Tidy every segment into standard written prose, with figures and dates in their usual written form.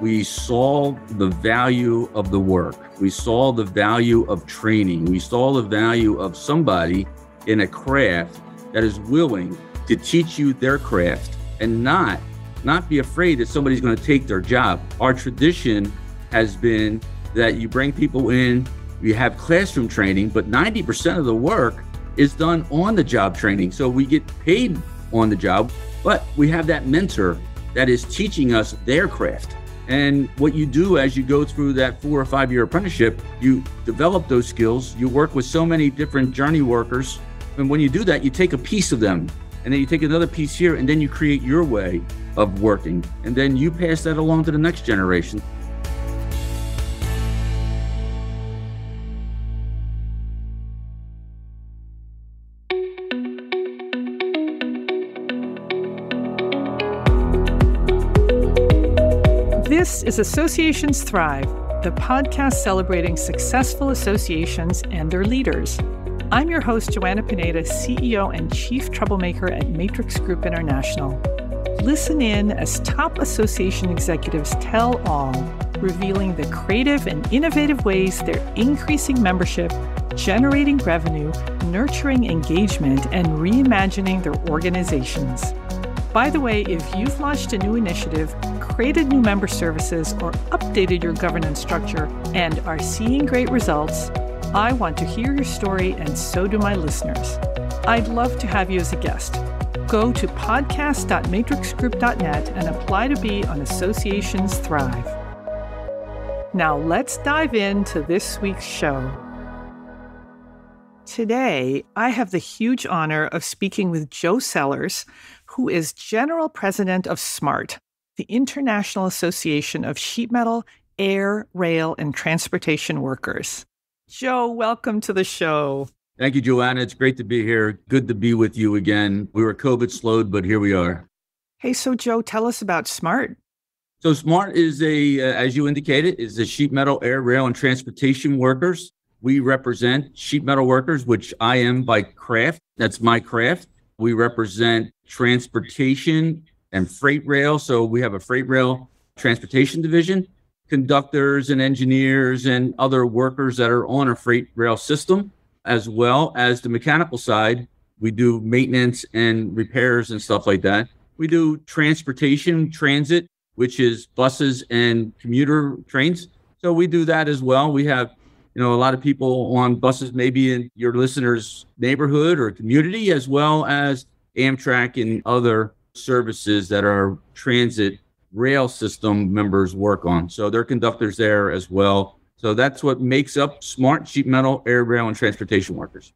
We saw the value of the work. We saw the value of training. We saw the value of somebody in a craft that is willing to teach you their craft and not be afraid that somebody's going to take their job. Our tradition has been that you bring people in, you have classroom training, but 90% of the work is done on the job training. So we get paid on the job, but we have that mentor that is teaching us their craft. And what you do as you go through that 4 or 5 year apprenticeship, you develop those skills. You work with so many different journey workers. And when you do that, you take a piece of them, and then you take another piece here, and then you create your way of working. And then you pass that along to the next generation. This is Associations Thrive, the podcast celebrating successful associations and their leaders. I'm your host, Joanna Pineda, CEO and Chief Troublemaker at Matrix Group International. Listen in as top association executives tell all, revealing the creative and innovative ways they're increasing membership, generating revenue, nurturing engagement, and reimagining their organizations. By the way, if you've launched a new initiative, created new member services, or updated your governance structure and are seeing great results, I want to hear your story, and so do my listeners. I'd love to have you as a guest. Go to podcast.matrixgroup.net and apply to be on Associations Thrive. Now let's dive into this week's show. Today, I have the huge honor of speaking with Joe Sellers, who is General President of SMART, the International Association of Sheet Metal, Air, Rail, and Transportation Workers. Joe, welcome to the show. Thank you, Joanna. It's great to be here. Good to be with you again. We were COVID slowed, but here we are. Hey, so Joe, tell us about SMART. So SMART is as you indicated, is the sheet metal, air, rail, and transportation workers. We represent sheet metal workers, which I am by craft. That's my craft. We represent transportation and freight rail. So we have a freight rail transportation division, conductors and engineers and other workers that are on a freight rail system, as well as the mechanical side. We do maintenance and repairs and stuff like that. We do transportation, transit, which is buses and commuter trains. So we do that as well. We have, a lot of people on buses, maybe in your listeners' neighborhood or community, as well as Amtrak and other services that our transit rail system members work on. So they're conductors there as well. So that's what makes up SMART, sheet metal, air, rail, and transportation workers.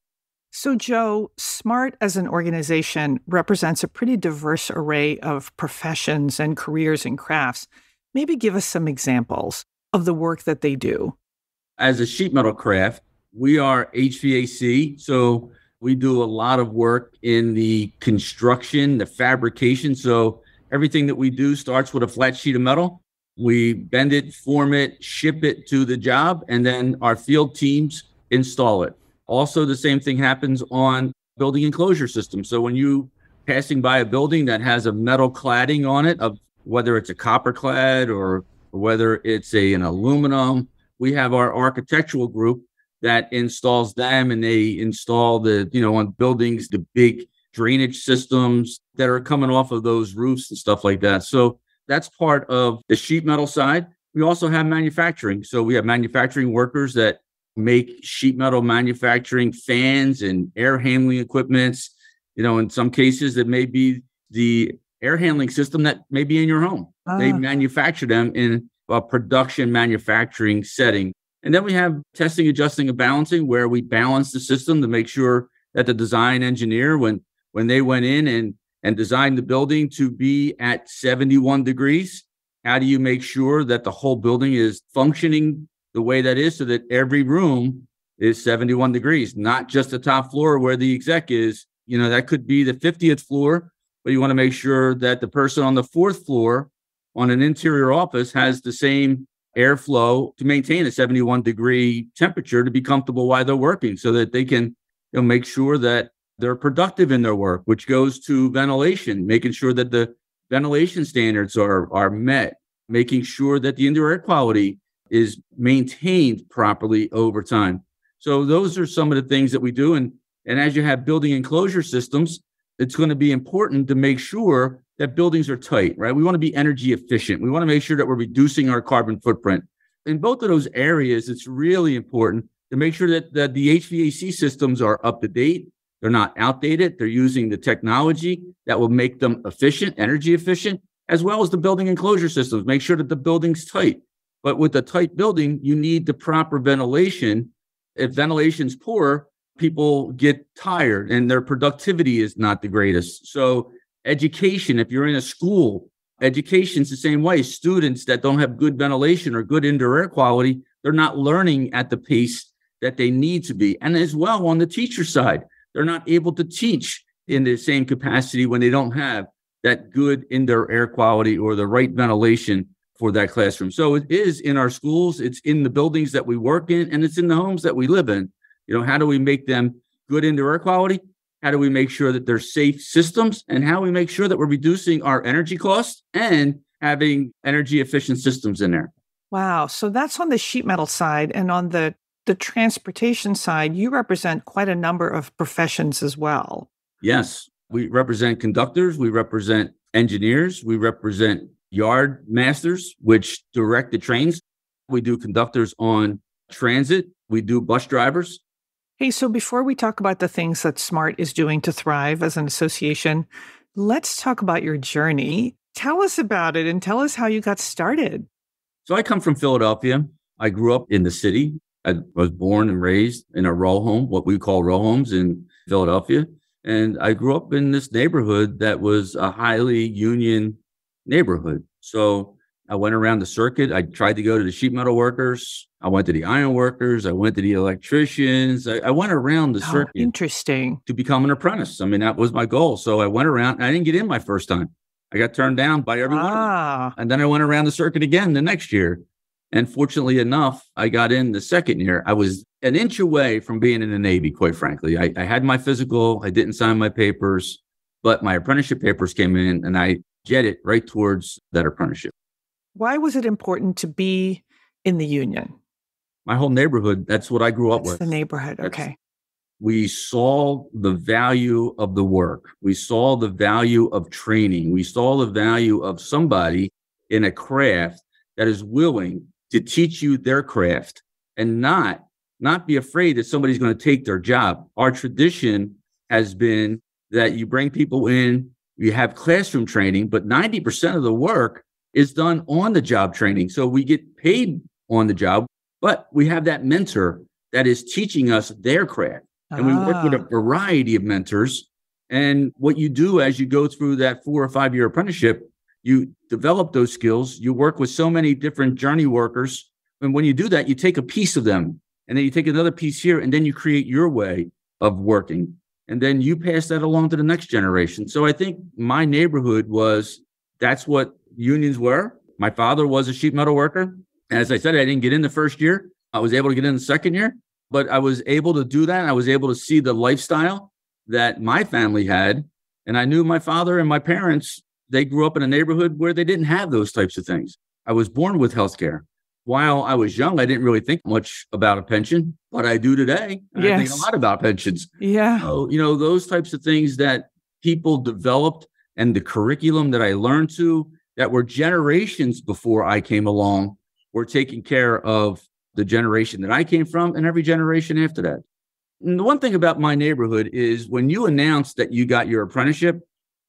So Joe, SMART as an organization represents a pretty diverse array of professions and careers and crafts. Maybe give us some examples of the work that they do. As a sheet metal craft, we are HVAC. So we do a lot of work in the construction, the fabrication. So everything that we do starts with a flat sheet of metal. We bend it, form it, ship it to the job, and then our field teams install it. Also, the same thing happens on building enclosure systems. So when you passing by a building that has a metal cladding on it, of whether it's a copper clad or whether it's an aluminum, we have our architectural group that installs them, and they install the, on buildings, the big drainage systems that are coming off of those roofs and stuff like that. So that's part of the sheet metal side. We also have manufacturing. So we have manufacturing workers that make sheet metal manufacturing fans and air handling equipments. In some cases, it may be the air handling system that may be in your home. They manufacture them in a production manufacturing setting. And then we have testing, adjusting, and balancing, where we balance the system to make sure that the design engineer, when they went in and designed the building to be at 71 degrees, how do you make sure that the whole building is functioning the way that is so that every room is 71 degrees, not just the top floor where the exec is? That could be the 50th floor, but you want to make sure that the person on the 4th floor on an interior office has the same airflow to maintain a 71 degree temperature to be comfortable while they're working, so that they can make sure that they're productive in their work, which goes to ventilation, making sure that the ventilation standards are met, making sure that the indoor air quality is maintained properly over time. So those are some of the things that we do. And as you have building enclosure systems, it's going to be important to make sure that buildings are tight, right? We want to be energy efficient. We want to make sure that we're reducing our carbon footprint. In both of those areas, it's really important to make sure that the HVAC systems are up to date. They're not outdated. They're using the technology that will make them efficient, energy efficient, as well as the building enclosure systems. Make sure that the building's tight. But with a tight building, you need the proper ventilation. If ventilation's poor, people get tired and their productivity is not the greatest. So education, if you're in a school, education's the same way. Students that don't have good ventilation or good indoor air quality, they're not learning at the pace that they need to be. And as well on the teacher side, they're not able to teach in the same capacity when they don't have that good indoor air quality or the right ventilation for that classroom. So it is in our schools, it's in the buildings that we work in, and it's in the homes that we live in. You know, how do we make them good indoor air quality? How do we make sure that they're safe systems? And how we make sure that we're reducing our energy costs and having energy efficient systems in there? Wow. So that's on the sheet metal side. And on the transportation side, you represent quite a number of professions as well. Yes. We represent conductors. We represent engineers. We represent yard masters, which direct the trains. We do conductors on transit. We do bus drivers. Hey, so before we talk about the things that SMART is doing to thrive as an association, let's talk about your journey. Tell us about it and tell us how you got started. So I come from Philadelphia. I grew up in the city. I was born and raised in a row home, what we call row homes in Philadelphia. And I grew up in this neighborhood that was a highly union neighborhood. So I went around the circuit. I tried to go to the sheet metal workers. I went to the iron workers. I went to the electricians. I went around the circuit. Interesting. To become an apprentice. I mean, that was my goal. So I went around and I didn't get in my first time. I got turned down by everyone. And then I went around the circuit again the next year. And fortunately enough, I got in the second year. I was an inch away from being in the Navy, quite frankly. I had my physical. I didn't sign my papers, but my apprenticeship papers came in and I jetted right towards that apprenticeship. Why was it important to be in the union? My whole neighborhood, that's what I grew up with. The neighborhood, okay. We saw the value of the work. We saw the value of training. We saw the value of somebody in a craft that is willing to teach you their craft and not be afraid that somebody's going to take their job. Our tradition has been that you bring people in, you have classroom training, but 90% of the work is done on the job training. So we get paid on the job, but we have that mentor that is teaching us their craft. And we work with a variety of mentors. And what you do as you go through that 4 or 5 year apprenticeship, you develop those skills. You work with so many different journey workers. And when you do that, you take a piece of them and then you take another piece here and then you create your way of working. And then you pass that along to the next generation. So I think my neighborhood that's what unions were. My father was a sheet metal worker. As I said, I didn't get in the first year. I was able to get in the second year, but I was able to do that. I was able to see the lifestyle that my family had. And I knew my father and my parents, they grew up in a neighborhood where they didn't have those types of things. I was born with healthcare. While I was young, I didn't really think much about a pension, but I do today. Yes. I think a lot about pensions. Yeah. So, those types of things that people developed and the curriculum that I learned that were generations before I came along were taking care of the generation that I came from and every generation after that. And the one thing about my neighborhood is when you announced that you got your apprenticeship,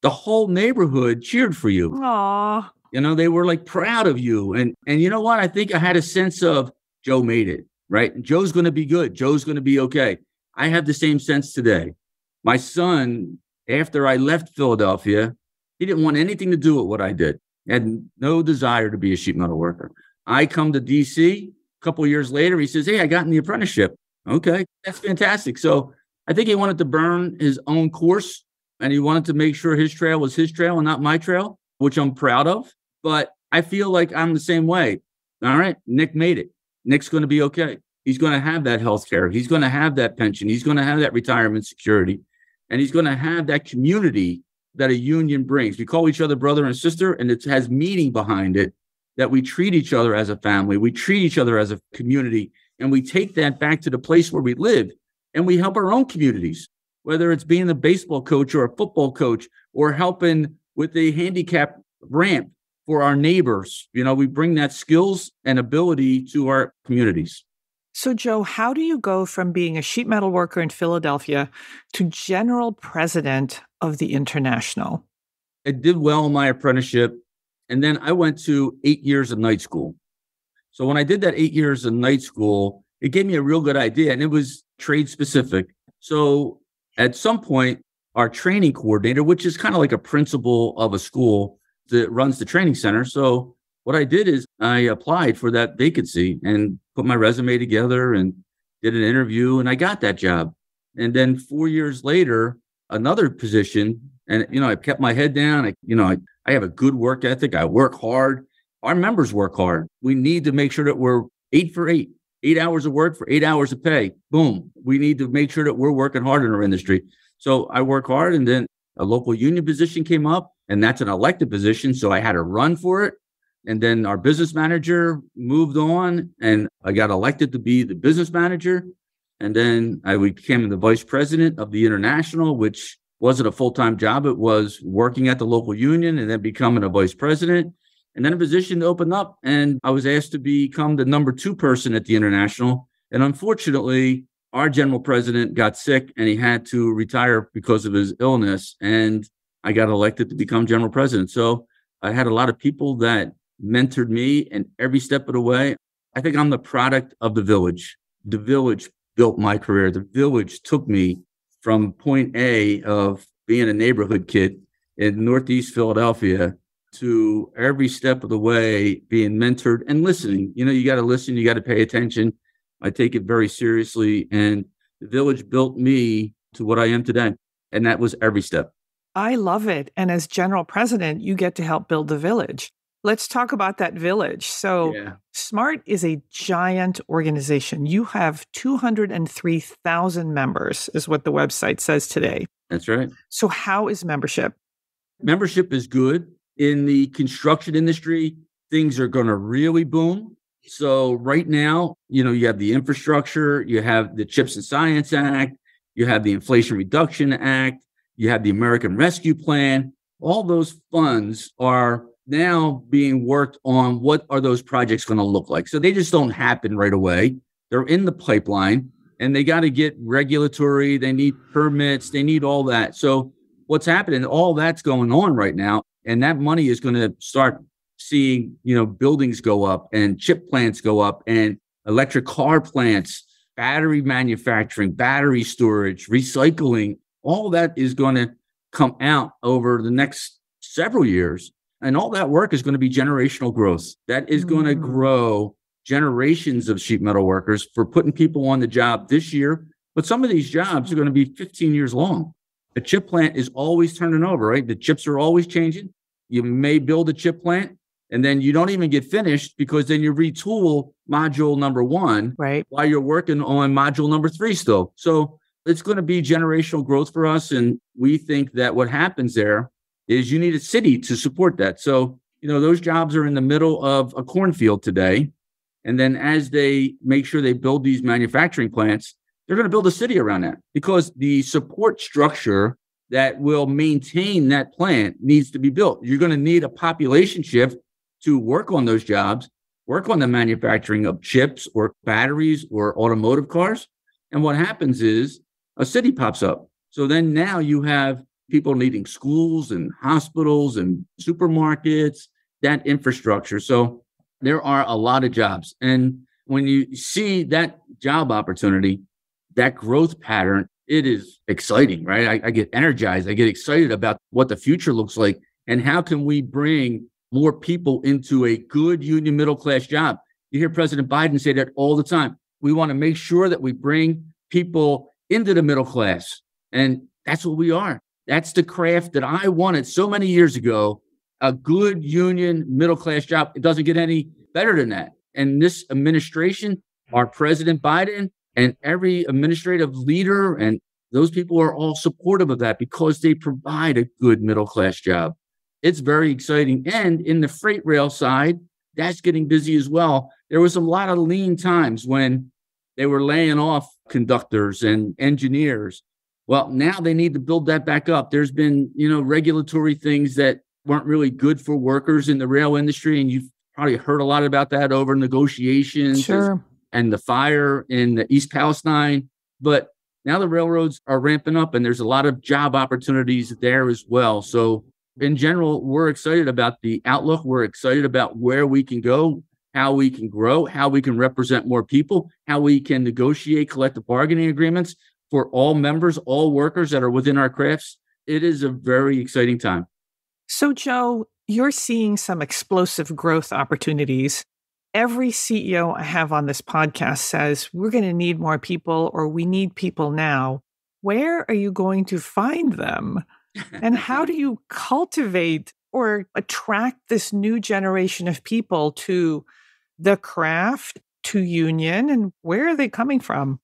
the whole neighborhood cheered for you. Aww. They were like proud of you. And you know what? I think I had a sense of Joe made it, right? Joe's going to be good. Joe's going to be okay. I have the same sense today. My son, after I left Philadelphia, he didn't want anything to do with what I did. He had no desire to be a sheet metal worker. I come to DC a couple of years later. He says, hey, I got in the apprenticeship. Okay, that's fantastic. So I think he wanted to burn his own course and he wanted to make sure his trail was his trail and not my trail, which I'm proud of. But I feel like I'm the same way. All right, Nick made it. Nick's going to be okay. He's going to have that health care. He's going to have that pension. He's going to have that retirement security. And he's going to have that community that a union brings. We call each other brother and sister, and it has meaning behind it. that we treat each other as a family, we treat each other as a community, and we take that back to the place where we live and we help our own communities, whether it's being a baseball coach or a football coach or helping with a handicap ramp for our neighbors. You know, we bring that skills and ability to our communities. So, Joe, how do you go from being a sheet metal worker in Philadelphia to general president of the International? I did well in my apprenticeship, and then I went to 8 years of night school. So when I did that 8 years of night school, it gave me a real good idea, and it was trade specific. So at some point, our training coordinator, which is kind of like a principal of a school that runs the training center. So what I did is I applied for that vacancy and put my resume together and did an interview, and I got that job. And then 4 years later, another position. And, you know, I kept my head down. I have a good work ethic. I work hard. Our members work hard. We need to make sure that we're 8 for 8, 8 hours of work for 8 hours of pay. Boom. We need to make sure that we're working hard in our industry. So I work hard. And then a local union position came up, and that's an elected position. So I had to run for it. And then our business manager moved on, and I got elected to be the business manager. And then I became the vice president of the International, which wasn't a full-time job. It was working at the local union and then becoming a vice president. And then a position opened up, and I was asked to become the number two person at the International. And unfortunately, our general president got sick and he had to retire because of his illness. And I got elected to become general president. So I had a lot of people that mentored me, and every step of the way, I think I'm the product of the village. The village built my career. The village took me from point A of being a neighborhood kid in Northeast Philadelphia to every step of the way being mentored and listening. You know, you got to listen, you got to pay attention. I take it very seriously. And the village built me to what I am today. And that was every step. I love it. And as general president, you get to help build the village. Let's talk about that village. So yeah. SMART is a giant organization. You have 203,000 members is what the website says today. That's right. So how is membership? Membership is good. In the construction industry, things are going to really boom. So right now, you know, you have the infrastructure, you have the CHIPS and Science Act, you have the Inflation Reduction Act, you have the American Rescue Plan. All those funds are now being worked on. What are those projects going to look like? So they just don't happen right away. They're in the pipeline, and they got to get regulatory. They need permits. They need all that. So what's happening, all that's going on right now. And that money is going to start seeing, you know, buildings go up and chip plants go up and electric car plants, battery manufacturing, battery storage, recycling. All that is going to come out over the next several years. And all that work is going to be generational growth. That is going to grow generations of sheet metal workers for putting people on the job this year. But some of these jobs are going to be 15 years long. A chip plant is always turning over, right? The chips are always changing. You may build a chip plant and then you don't even get finished because then you retool module number one, right, while you're working on module number three still. So it's going to be generational growth for us. And we think that what happens there is you need a city to support that. So, you know, those jobs are in the middle of a cornfield today. And then as they make sure they build these manufacturing plants, they're going to build a city around that because the support structure that will maintain that plant needs to be built. You're going to need a population shift to work on those jobs, work on the manufacturing of chips or batteries or automotive cars. And what happens is a city pops up. So then now you have people needing schools and hospitals and supermarkets, that infrastructure. So there are a lot of jobs. And when you see that job opportunity, that growth pattern, it is exciting, right? I get energized. I get excited about what the future looks like and how can we bring more people into a good union middle-class job. You hear President Biden say that all the time. We want to make sure that we bring people into the middle class. And that's what we are. That's the craft that I wanted so many years ago, a good union middle-class job. It doesn't get any better than that. And this administration, our President Biden and every administrative leader and those people are all supportive of that because they provide a good middle-class job. It's very exciting. And in the freight rail side, that's getting busy as well. There was a lot of lean times when they were laying off conductors and engineers. Well, now they need to build that back up. There's been, regulatory things that weren't really good for workers in the rail industry. And you've probably heard a lot about that over negotiations and the fire in the East Palestine. But now the railroads are ramping up and there's a lot of job opportunities there as well. So in general, we're excited about the outlook. We're excited about where we can go, how we can grow, how we can represent more people, how we can negotiate collective bargaining agreements for all members, all workers that are within our crafts. It is a very exciting time. So, Joe, you're seeing some explosive growth opportunities. Every CEO I have on this podcast says, we're going to need more people, or we need people now. Where are you going to find them? And how do you cultivate or attract this new generation of people to the craft, to union, and where are they coming from?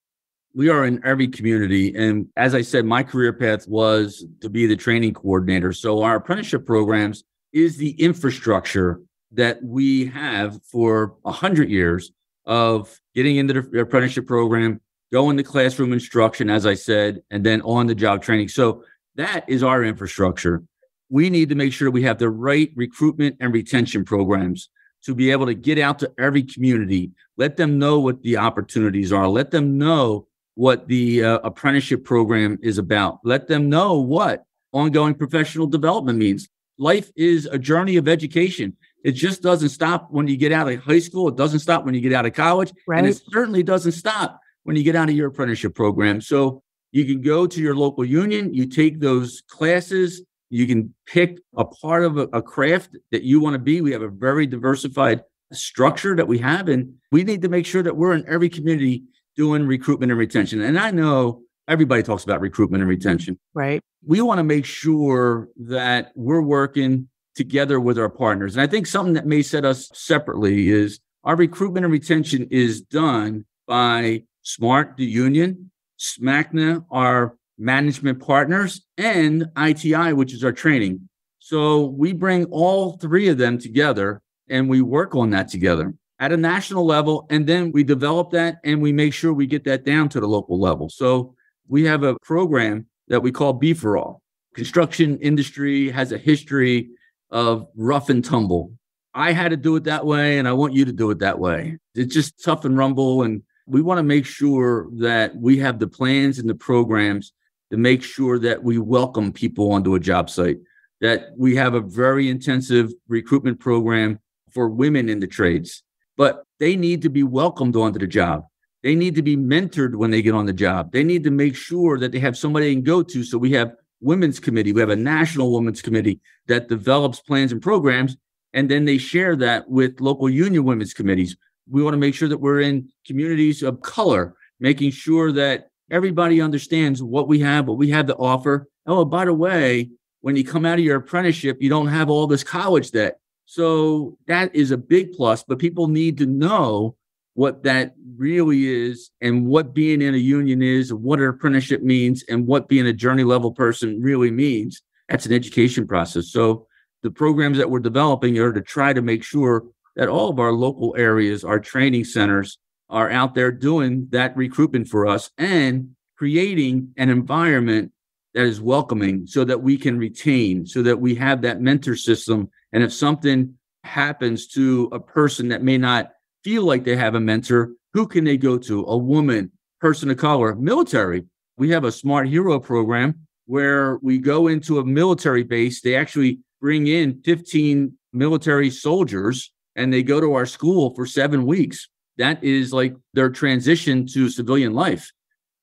We are in every community. And as I said, my career path was to be the training coordinator. So our apprenticeship programs is the infrastructure that we have for 100 years of getting into the apprenticeship program, going to classroom instruction, as I said, and then on the job training. So that is our infrastructure. We need to make sure we have the right recruitment and retention programs to be able to get out to every community, let them know what the opportunities are, let them know what the apprenticeship program is about. Let them know what ongoing professional development means. Life is a journey of education. It just doesn't stop when you get out of high school. It doesn't stop when you get out of college. Right. And it certainly doesn't stop when you get out of your apprenticeship program. So you can go to your local union. You take those classes. You can pick a part of a craft that you want to be. We have a very diversified structure that we have. And we need to make sure that we're in every community doing recruitment and retention. And I know everybody talks about recruitment and retention. Right. We want to make sure that we're working together with our partners. And I think something that may set us separately is our recruitment and retention is done by SMART, the union, SMACNA, our management partners, and ITI, which is our training. So we bring all three of them together and we work on that together at a national level, and then we develop that and we make sure we get that down to the local level. So we have a program that we call Be For All. Construction industry has a history of rough and tumble. I had to do it that way, and I want you to do it that way. It's just tough and rumble, and we want to make sure that we have the plans and the programs to make sure that we welcome people onto a job site, that we have a very intensive recruitment program for women in the trades. But they need to be welcomed onto the job. They need to be mentored when they get on the job. They need to make sure that they have somebody they can go to. So we have women's committee. We have a national women's committee that develops plans and programs. And then they share that with local union women's committees. We want to make sure that we're in communities of color, making sure that everybody understands what we have to offer. Oh, by the way, when you come out of your apprenticeship, you don't have all this college debt. So that is a big plus, but people need to know what that really is and what being in a union is, and what an apprenticeship means, and what being a journey level person really means. That's an education process. So the programs that we're developing are to try to make sure that all of our local areas, our training centers, are out there doing that recruitment for us and creating an environment that is welcoming so that we can retain, so that we have that mentor system. And if something happens to a person that may not feel like they have a mentor, who can they go to? A woman, person of color, military. We have a Smart Hero program where we go into a military base. They actually bring in 15 military soldiers and they go to our school for 7 weeks. That is like their transition to civilian life.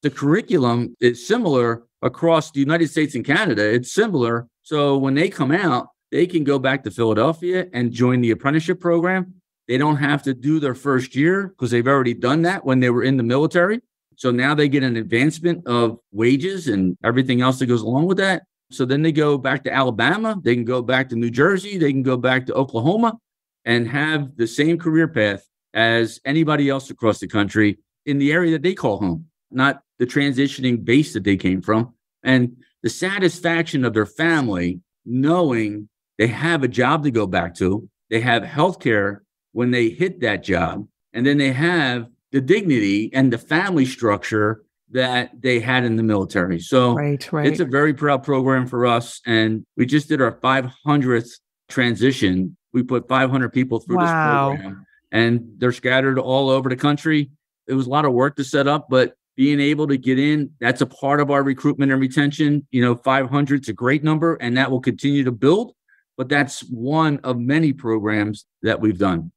The curriculum is similar across the United States and Canada. It's similar. So when they come out, they can go back to Philadelphia and join the apprenticeship program. They don't have to do their first year because they've already done that when they were in the military. So now they get an advancement of wages and everything else that goes along with that. So then they go back to Alabama. They can go back to New Jersey. They can go back to Oklahoma and have the same career path as anybody else across the country in the area that they call home, not the transitioning base that they came from. And the satisfaction of their family knowing they have a job to go back to. They have healthcare when they hit that job. And then they have the dignity and the family structure that they had in the military. So it's a very proud program for us. And we just did our 500th transition. We put 500 people through this program, and they're scattered all over the country. It was a lot of work to set up, but being able to get in, that's a part of our recruitment and retention. You know, 500 is a great number, and that will continue to build. But that's one of many programs that we've done.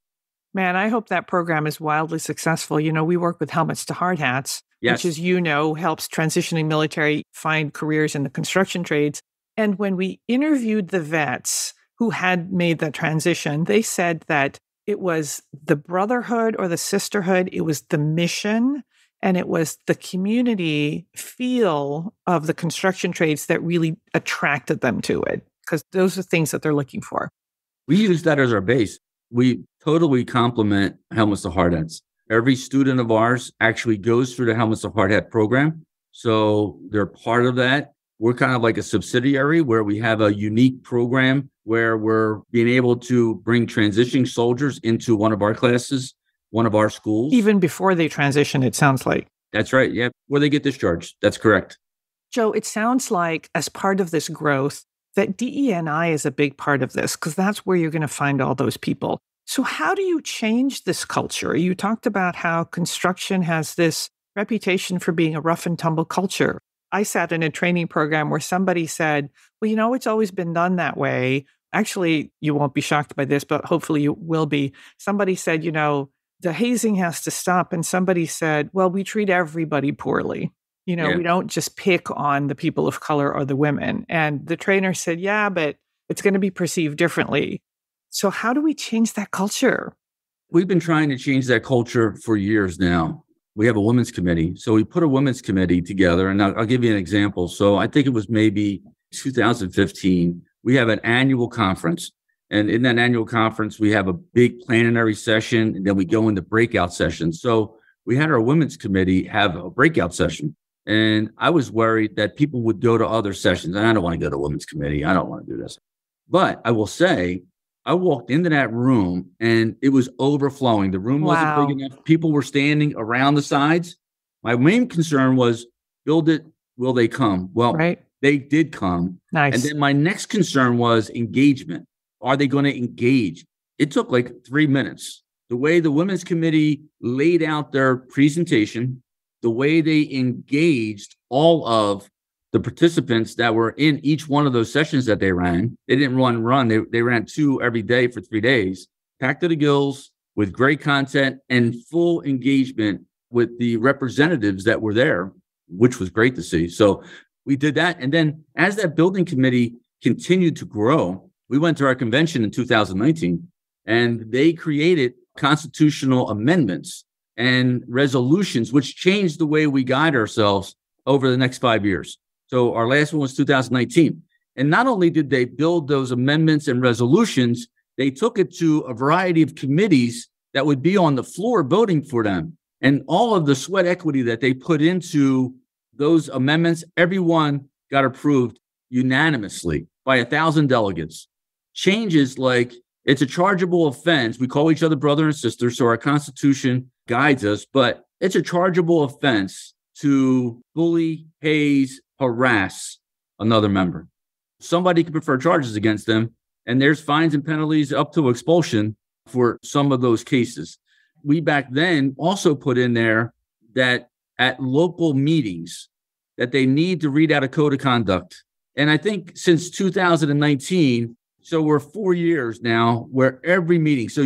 Man, I hope that program is wildly successful. You know, we work with Helmets to Hardhats, which, as you know, helps transitioning military find careers in the construction trades. And when we interviewed the vets who had made the transition, they said that it was the brotherhood or the sisterhood, it was the mission, and it was the community feel of the construction trades that really attracted them to it, because those are things that they're looking for. We use that as our base. We totally complement Helmets to Hardhats. Every student of ours actually goes through the Helmets to Hardhat program. So they're part of that. We're kind of like a subsidiary where we have a unique program where we're being able to bring transitioning soldiers into one of our classes, one of our schools. Even before they transition, it sounds like. That's right. Yeah. Where they get discharged. That's correct. Joe, it sounds like as part of this growth, that DE&I is a big part of this, because that's where you're going to find all those people. So how do you change this culture? You talked about how construction has this reputation for being a rough and tumble culture. I sat in a training program where somebody said, well, you know, it's always been done that way. Actually, you won't be shocked by this, but hopefully you will be. Somebody said, you know, the hazing has to stop. And somebody said, well, we treat everybody poorly. You know, we don't just pick on the people of color or the women. And the trainer said, yeah, but it's going to be perceived differently. So how do we change that culture? We've been trying to change that culture for years now. We have a women's committee. So we put a women's committee together, and I'll give you an example. So I think it was maybe 2015. We have an annual conference. And in that annual conference, we have a big plenary session, and then we go into breakout sessions. So we had our women's committee have a breakout session. And I was worried that people would go to other sessions. And I don't want to go to women's committee. I don't want to do this. But I will say, I walked into that room and it was overflowing. The room wasn't big enough. People were standing around the sides. My main concern was, build it, will they come? Well, they did come. Nice. And then my next concern was engagement. Are they going to engage? It took like 3 minutes. The way the women's committee laid out their presentation, the way they engaged all of the participants that were in each one of those sessions that they ran. They didn't run. They ran two every day for 3 days, packed to the gills with great content and full engagement with the representatives that were there, which was great to see. So we did that. And then as that building committee continued to grow, we went to our convention in 2019 and they created constitutional amendments and resolutions, which changed the way we guide ourselves over the next 5 years. So our last one was 2019. And not only did they build those amendments and resolutions, they took it to a variety of committees that would be on the floor voting for them. And all of the sweat equity that they put into those amendments, everyone got approved unanimously by 1,000 delegates. Changes like it's a chargeable offense. We call each other brother and sister, so our Constitution guides us, but it's a chargeable offense to bully, haze, harass another member. Somebody can prefer charges against them, and there's fines and penalties up to expulsion for some of those cases. We back then also put in there that at local meetings that they need to read out a code of conduct. And I think since 2019, so we're 4 years now where every meeting, so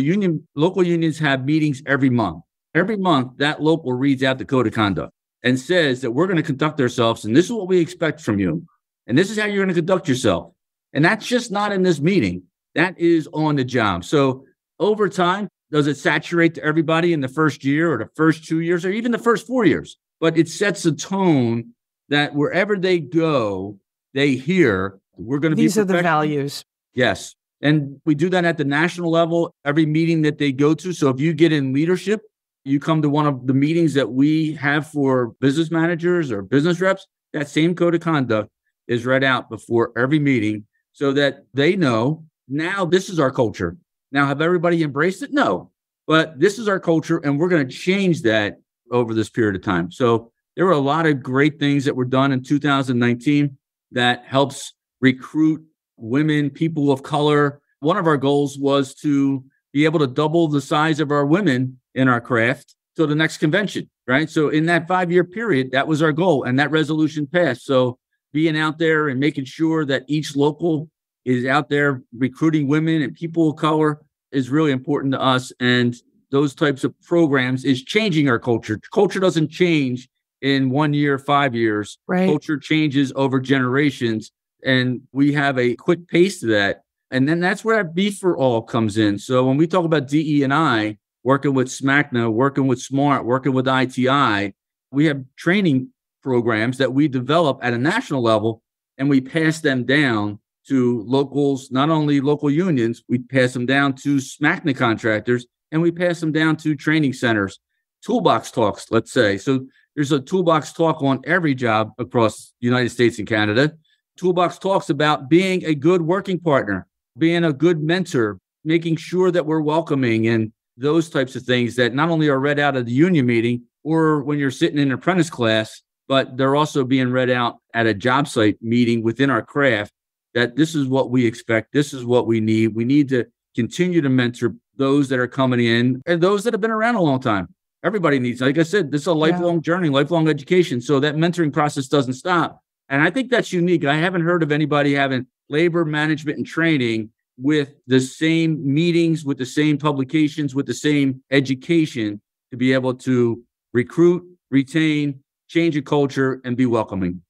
local unions have meetings every month. Every month, that local reads out the code of conduct and says that we're going to conduct ourselves, and this is what we expect from you, and this is how you're going to conduct yourself. And that's just not in this meeting. That is on the job. So over time, does it saturate to everybody in the first year or the first 2 years or even the first 4 years? But it sets a tone that wherever they go, they hear, we're going to be these are the values. Yes. And we do that at the national level, every meeting that they go to. So if you get in leadership, you come to one of the meetings that we have for business managers or business reps, that same code of conduct is read out before every meeting so that they know, now this is our culture. Now, have everybody embraced it? No. But this is our culture, and we're going to change that over this period of time. So there were a lot of great things that were done in 2019 that helps recruit women, people of color. One of our goals was to be able to double the size of our women in our craft till the next convention, right? So in that 5-year period, that was our goal, and that resolution passed. So being out there and making sure that each local is out there recruiting women and people of color is really important to us. And those types of programs is changing our culture. Culture doesn't change in 1 year, 5 years. Right. Culture changes over generations. And we have a quick pace to that. And then that's where that B for All comes in. So when we talk about DE&I, working with SMACNA, working with SMART, working with ITI, we have training programs that we develop at a national level, and we pass them down to locals, not only local unions, we pass them down to SMACNA contractors, and we pass them down to training centers, toolbox talks, let's say. So there's a toolbox talk on every job across the United States and Canada. Toolbox talks about being a good working partner, being a good mentor, making sure that we're welcoming, and those types of things that not only are read out at the union meeting or when you're sitting in an apprentice class, but they're also being read out at a job site meeting within our craft, that this is what we expect. This is what we need. We need to continue to mentor those that are coming in and those that have been around a long time. Everybody needs, like I said, this is a lifelong journey, lifelong education. So that mentoring process doesn't stop. And I think that's unique. I haven't heard of anybody having labor management and training with the same meetings, with the same publications, with the same education to be able to recruit, retain, change a culture, and be welcoming.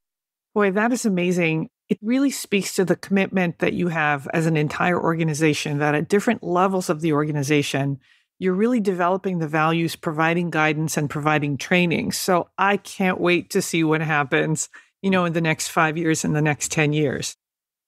Boy, that is amazing. It really speaks to the commitment that you have as an entire organization, that at different levels of the organization, you're really developing the values, providing guidance, and providing training. So I can't wait to see what happens, you know, in the next 5 years and the next 10 years.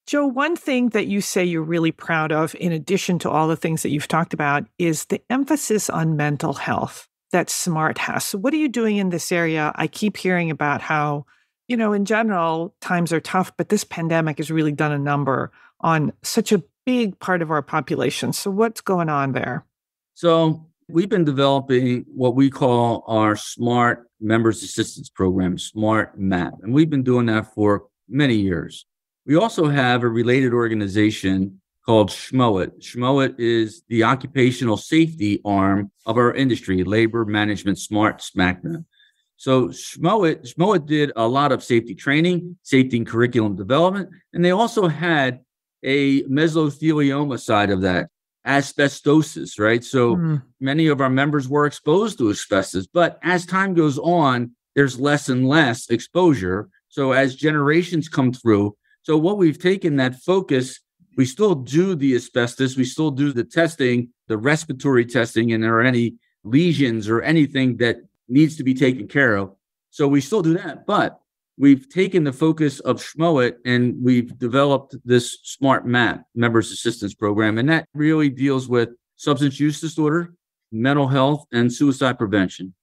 Joe, one thing that you say you're really proud of, in addition to all the things that you've talked about, is the emphasis on mental health that SMART has. So what are you doing in this area? I keep hearing about how, you know, in general, times are tough, but this pandemic has really done a number on such a big part of our population. So what's going on there? So we've been developing what we call our SMART Members Assistance Program, SMARTMAP, and we've been doing that for many years. We also have a related organization called Schmoet. Schmoet is the occupational safety arm of our industry, labor management, SMART, SMACNA. So Schmoet did a lot of safety training, safety and curriculum development, and they also had a mesothelioma side of that, asbestosis, right? So many of our members were exposed to asbestos, but as time goes on, there's less and less exposure. So as generations come through, so what we've taken that focus, we still do the asbestos, we still do the testing, the respiratory testing, and there are any lesions or anything that needs to be taken care of. So we still do that, but we've taken the focus of Schmoet and we've developed this SMARTMAP, Members Assistance Program, and that really deals with substance use disorder, mental health, and suicide prevention.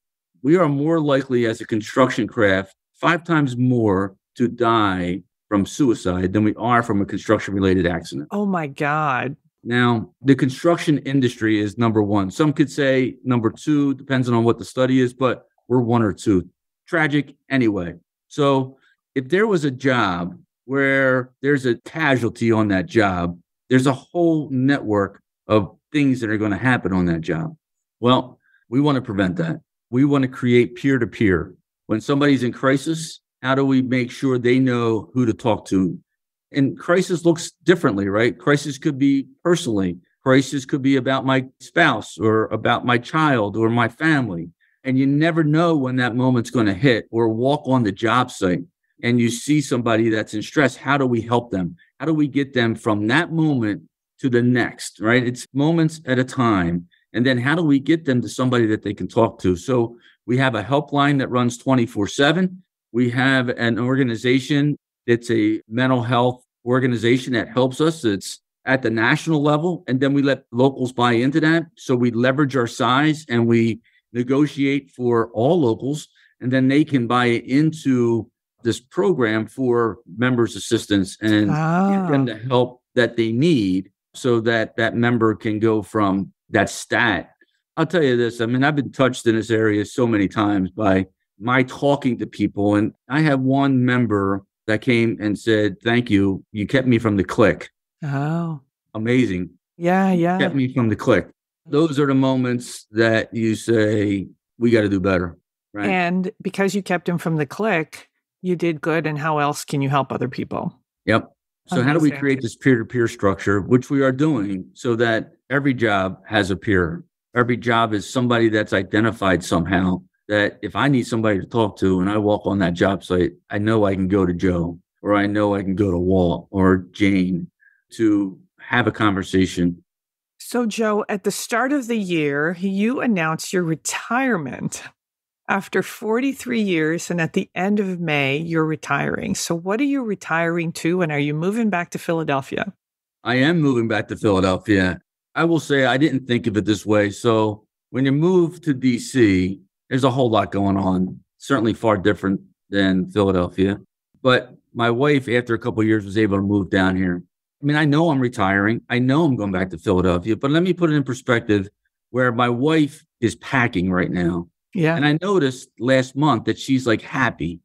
We are more likely as a construction craft 5 times more to die from suicide than we are from a construction-related accident. Oh, my God. Now, the construction industry is number one. Some could say number two, depends on what the study is, but we're one or two. Tragic anyway. So if there was a job where there's a casualty on that job, there's a whole network of things that are going to happen on that job. Well, we want to prevent that. We want to create peer-to-peer. When somebody's in crisis, how do we make sure they know who to talk to? And crisis looks differently, right? Crisis could be personally. Crisis could be about my spouse or about my child or my family. And you never know when that moment's going to hit, or walk on the job site and you see somebody that's in stress. How do we help them? How do we get them from that moment to the next, right? It's moments at a time. And then how do we get them to somebody that they can talk to? So we have a helpline that runs 24/7. We have an organization that's a mental health organization that helps us. It's at the national level, and then we let locals buy into that. So we leverage our size and we negotiate for all locals, and then they can buy into this program for members' assistance and give them the help that they need so that that member can go from that stat I'll tell you this. I mean, I've been touched in this area so many times by my talking to people. And I have one member that came and said, thank you. You kept me from the click. Oh, amazing. Yeah. Yeah. You kept me from the click. Those are the moments that you say, we got to do better. Right? And because you kept him from the click, you did good. And how else can you help other people? Yep. So how do we create this peer-to-peer structure, which we are doing, so that every job has a peer? Every job is somebody that's identified somehow, that if I need somebody to talk to and I walk on that job site, I know I can go to Joe, or I know I can go to Walt or Jane to have a conversation. So, Joe, at the start of the year, you announced your retirement. After 43 years, and at the end of May, you're retiring. So what are you retiring to, and are you moving back to Philadelphia? I am moving back to Philadelphia. I will say I didn't think of it this way. So when you move to D.C., there's a whole lot going on, certainly far different than Philadelphia. But my wife, after a couple of years, was able to move down here. I mean, I know I'm retiring. I know I'm going back to Philadelphia. But let me put it in perspective where my wife is packing right now. Yeah. And I noticed last month that she's like happy.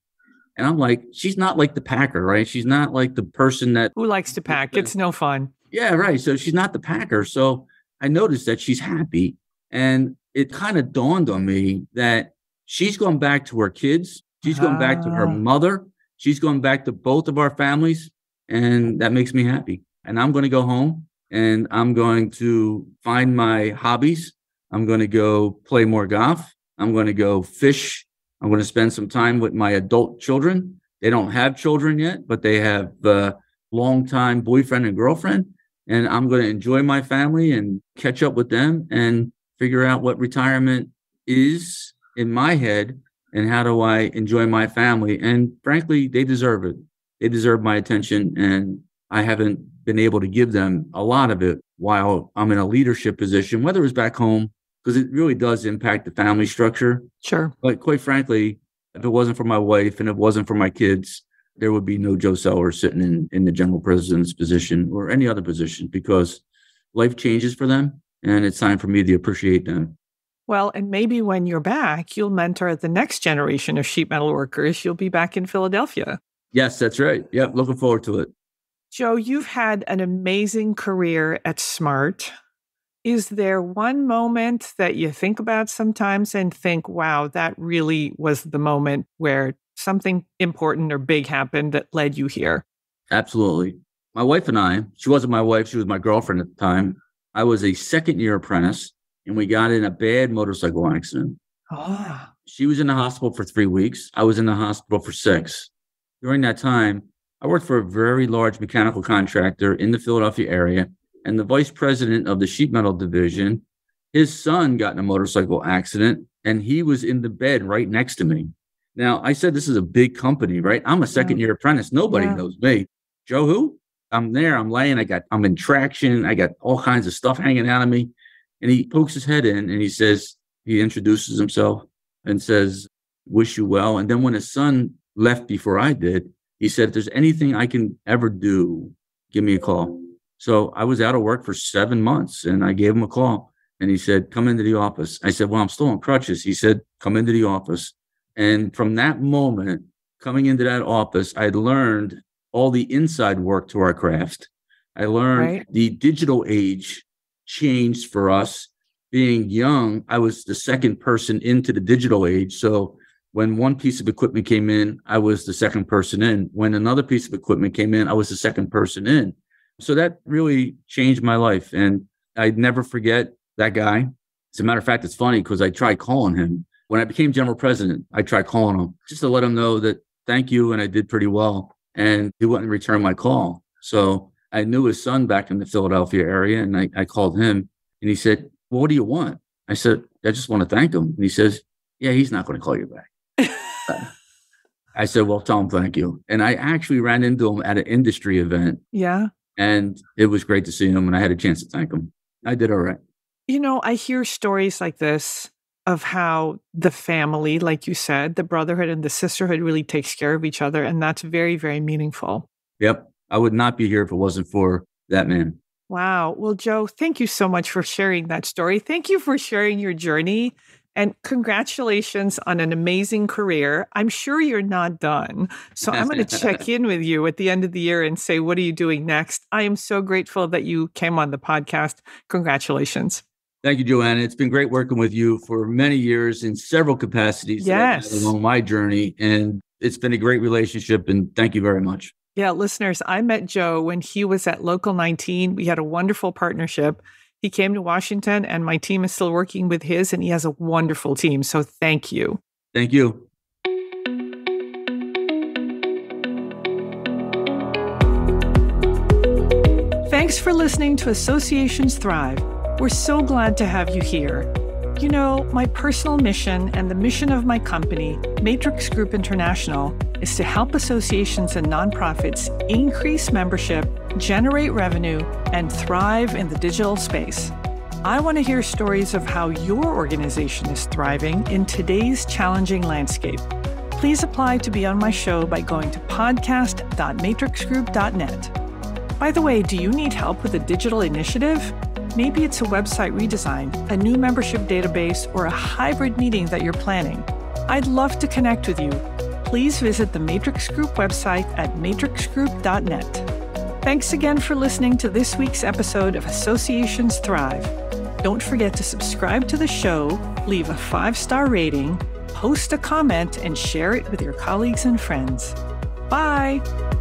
And I'm like, she's not like the packer, right? She's not like the person that... Who likes to pack? It's no fun. Yeah, right. So she's not the packer. So I noticed that she's happy. And it kind of dawned on me that she's going back to her kids. She's going back to her mother. She's going back to both of our families. And that makes me happy. And I'm going to go home and I'm going to find my hobbies. I'm going to go play more golf. I'm going to go fish. I'm going to spend some time with my adult children. They don't have children yet, but they have a longtime boyfriend and girlfriend. And I'm going to enjoy my family and catch up with them and figure out what retirement is in my head and how do I enjoy my family. And frankly, they deserve it. They deserve my attention. And I haven't been able to give them a lot of it while I'm in a leadership position, whether it's back home, because it really does impact the family structure. Sure. But quite frankly, if it wasn't for my wife and it wasn't for my kids, there would be no Joe Sellers sitting in the general president's position or any other position, because life changes for them and it's time for me to appreciate them. Well, and maybe when you're back, you'll mentor the next generation of sheet metal workers. You'll be back in Philadelphia. Yes, that's right. Yep, looking forward to it. Joe, you've had an amazing career at SMART. Is there one moment that you think about sometimes and think, wow, that really was the moment where something important or big happened that led you here? Absolutely. My wife and I, she wasn't my wife, she was my girlfriend at the time. I was a second-year apprentice, and we got in a bad motorcycle accident. Oh. She was in the hospital for 3 weeks. I was in the hospital for 6. During that time, I worked for a very large mechanical contractor in the Philadelphia area. And the vice president of the sheet metal division, his son got in a motorcycle accident and he was in the bed right next to me. Now, I said, this is a big company, right? I'm a second-year apprentice. Nobody knows me. Joe, who? I'm there. I'm laying. I'm in traction. I got all kinds of stuff hanging out of me. And he pokes his head in and he introduces himself and says, wish you well. And then when his son left before I did, he said, if there's anything I can ever do, give me a call. So I was out of work for 7 months and I gave him a call and he said, come into the office. I said, well, I'm still on crutches. He said, come into the office. And from that moment, coming into that office, I learned all the inside work to our craft. I learned the digital age changed for us. Being young, I was the second person into the digital age. So when one piece of equipment came in, I was the second person in. When another piece of equipment came in, I was the second person in. So that really changed my life. And I'd never forget that guy. As a matter of fact, it's funny because I tried calling him. When I became general president, I tried calling him just to let him know that thank you and I did pretty well. And he wouldn't return my call. So I knew his son back in the Philadelphia area and I called him and he said, well, what do you want? I said, I just want to thank him. And he says, yeah, he's not going to call you back. I said, well, tell him thank you. And I actually ran into him at an industry event. Yeah. And it was great to see him, and I had a chance to thank him. I did all right. You know, I hear stories like this of how the family, like you said, the brotherhood and the sisterhood really takes care of each other, and that's very, very meaningful. Yep. I would not be here if it wasn't for that man. Wow. Well, Joe, thank you so much for sharing that story. Thank you for sharing your journey. And congratulations on an amazing career. I'm sure you're not done. So I'm going to check in with you at the end of the year and say, what are you doing next? I am so grateful that you came on the podcast. Congratulations. Thank you, Joanna. It's been great working with you for many years in several capacities along my journey. And it's been a great relationship. And thank you very much. Yeah, listeners, I met Joe when he was at Local 19. We had a wonderful partnership. He came to Washington and my team is still working with his, and he has a wonderful team. So thank you. Thank you. Thanks for listening to Associations Thrive. We're so glad to have you here. You know, my personal mission and the mission of my company, Matrix Group International, is to help associations and nonprofits increase membership, generate revenue, and thrive in the digital space. I want to hear stories of how your organization is thriving in today's challenging landscape. Please apply to be on my show by going to podcast.matrixgroup.net. By the way, do you need help with a digital initiative? Maybe it's a website redesign, a new membership database, or a hybrid meeting that you're planning. I'd love to connect with you. Please visit the Matrix Group website at matrixgroup.net. Thanks again for listening to this week's episode of Associations Thrive. Don't forget to subscribe to the show, leave a 5-star rating, post a comment, and share it with your colleagues and friends. Bye!